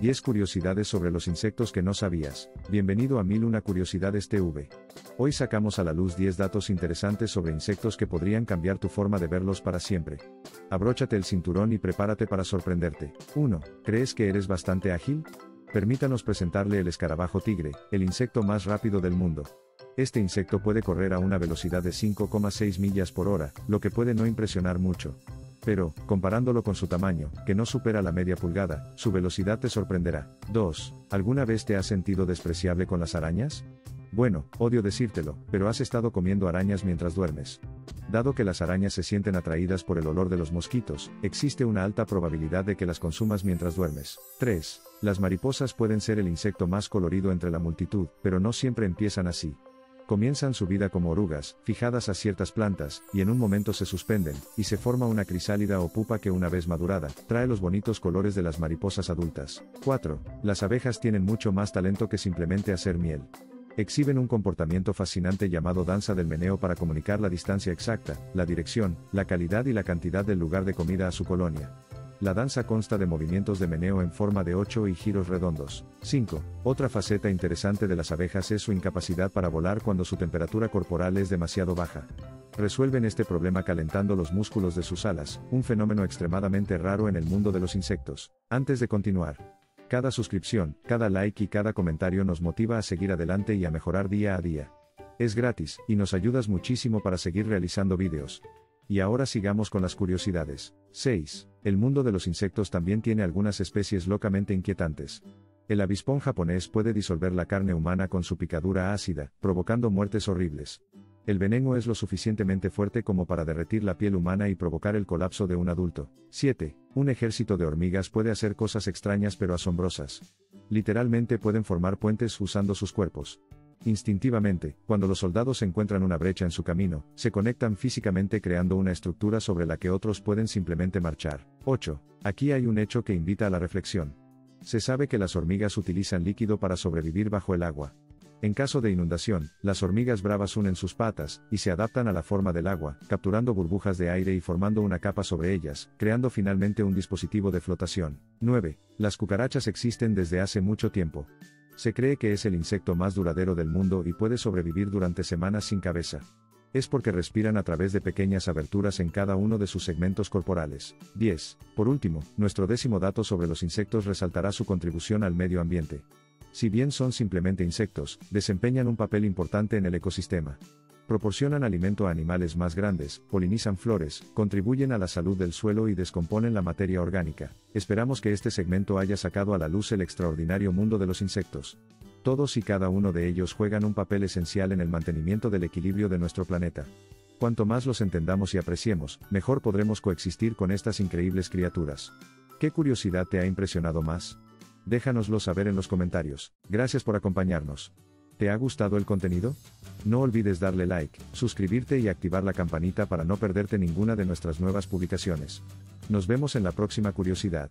10 curiosidades sobre los insectos que no sabías. Bienvenido a 1001 Curiosidades TV. Hoy sacamos a la luz 10 datos interesantes sobre insectos que podrían cambiar tu forma de verlos para siempre. Abróchate el cinturón y prepárate para sorprenderte. 1. ¿Crees que eres bastante ágil? Permítanos presentarle el escarabajo tigre, el insecto más rápido del mundo. Este insecto puede correr a una velocidad de 5,6 millas por hora, lo que puede no impresionar mucho. Pero, comparándolo con su tamaño, que no supera la media pulgada, su velocidad te sorprenderá. 2. ¿Alguna vez te has sentido despreciable con las arañas? Bueno, odio decírtelo, pero has estado comiendo arañas mientras duermes. Dado que las arañas se sienten atraídas por el olor de los mosquitos, existe una alta probabilidad de que las consumas mientras duermes. 3. Las mariposas pueden ser el insecto más colorido entre la multitud, pero no siempre empiezan así. Comienzan su vida como orugas, fijadas a ciertas plantas, y en un momento se suspenden, y se forma una crisálida o pupa que una vez madurada, trae los bonitos colores de las mariposas adultas. 4. Las abejas tienen mucho más talento que simplemente hacer miel. Exhiben un comportamiento fascinante llamado danza del meneo para comunicar la distancia exacta, la dirección, la calidad y la cantidad del lugar de comida a su colonia. La danza consta de movimientos de meneo en forma de 8 y giros redondos. 5. Otra faceta interesante de las abejas es su incapacidad para volar cuando su temperatura corporal es demasiado baja. Resuelven este problema calentando los músculos de sus alas, un fenómeno extremadamente raro en el mundo de los insectos. Antes de continuar, cada suscripción, cada like y cada comentario nos motiva a seguir adelante y a mejorar día a día. Es gratis, y nos ayudas muchísimo para seguir realizando vídeos. Y ahora sigamos con las curiosidades. 6. El mundo de los insectos también tiene algunas especies locamente inquietantes. El avispón japonés puede disolver la carne humana con su picadura ácida, provocando muertes horribles. El veneno es lo suficientemente fuerte como para derretir la piel humana y provocar el colapso de un adulto. 7. Un ejército de hormigas puede hacer cosas extrañas pero asombrosas. Literalmente pueden formar puentes usando sus cuerpos. Instintivamente, cuando los soldados encuentran una brecha en su camino, se conectan físicamente creando una estructura sobre la que otros pueden simplemente marchar. 8. Aquí hay un hecho que invita a la reflexión. Se sabe que las hormigas utilizan líquido para sobrevivir bajo el agua. En caso de inundación, las hormigas bravas unen sus patas, y se adaptan a la forma del agua, capturando burbujas de aire y formando una capa sobre ellas, creando finalmente un dispositivo de flotación. 9. Las cucarachas existen desde hace mucho tiempo. Se cree que es el insecto más duradero del mundo y puede sobrevivir durante semanas sin cabeza. Es porque respiran a través de pequeñas aberturas en cada uno de sus segmentos corporales. 10. Por último, nuestro 10º dato sobre los insectos resaltará su contribución al medio ambiente. Si bien son simplemente insectos, desempeñan un papel importante en el ecosistema. Proporcionan alimento a animales más grandes, polinizan flores, contribuyen a la salud del suelo y descomponen la materia orgánica. Esperamos que este segmento haya sacado a la luz el extraordinario mundo de los insectos. Todos y cada uno de ellos juegan un papel esencial en el mantenimiento del equilibrio de nuestro planeta. Cuanto más los entendamos y apreciemos, mejor podremos coexistir con estas increíbles criaturas. ¿Qué curiosidad te ha impresionado más? Déjanoslo saber en los comentarios. Gracias por acompañarnos. ¿Te ha gustado el contenido? No olvides darle like, suscribirte y activar la campanita para no perderte ninguna de nuestras nuevas publicaciones. Nos vemos en la próxima curiosidad.